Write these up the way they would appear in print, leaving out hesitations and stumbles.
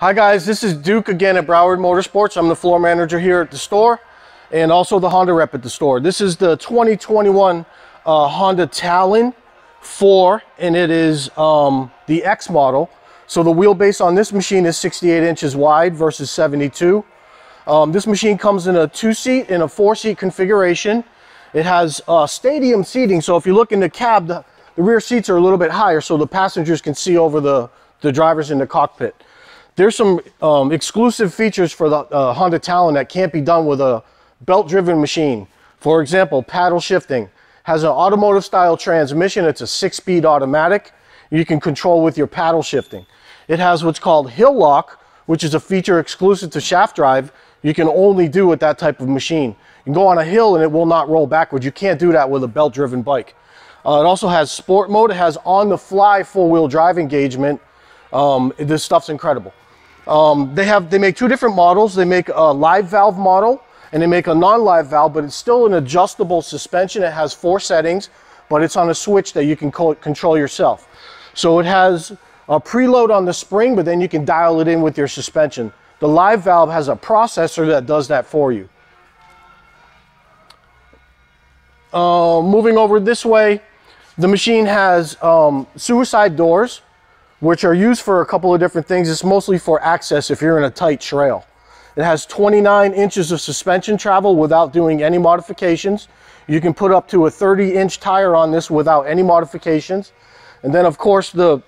Hi guys, this is Duke again at Broward Motorsports. I'm the floor manager here at the store and also the Honda rep at the store. This is the 2021 Honda Talon 4, and it is the X model. So the wheelbase on this machine is 68 inches wide versus 72. This machine comes in a 2-seat and a 4-seat configuration. It has stadium seating, so if you look in the cab, the rear seats are a little bit higher so the passengers can see over the drivers in the cockpit. There's some exclusive features for the Honda Talon that can't be done with a belt-driven machine. For example, paddle shifting. Has an automotive-style transmission. It's a 6-speed automatic. You can control with your paddle shifting. It has what's called hill lock, which is a feature exclusive to shaft drive. You can only do with that type of machine. You can go on a hill and it will not roll backwards. You can't do that with a belt-driven bike. It also has sport mode. It has on-the-fly four-wheel drive engagement. This stuff's incredible. They make two different models. They make a live valve model and they make a non-live valve, but it's still an adjustable suspension. It has 4 settings, but it's on a switch that you can control yourself. So it has a preload on the spring, but then you can dial it in with your suspension. The live valve has a processor that does that for you. Moving over this way, the machine has suicide doors, which are used for a couple of different things. It's mostly for access if you're in a tight trail. It has 29 inches of suspension travel without doing any modifications. You can put up to a 30-inch tire on this without any modifications. And then of course the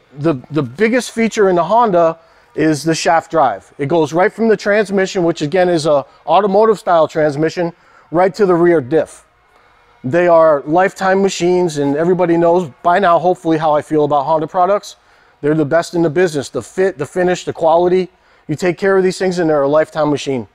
biggest feature in the Honda is the shaft drive. It goes right from the transmission, which again is a automotive style transmission, right to the rear diff. They are lifetime machines, and everybody knows by now hopefully how I feel about Honda products. They're the best in the business. The fit, the finish, the quality. You take care of these things and they're a lifetime machine.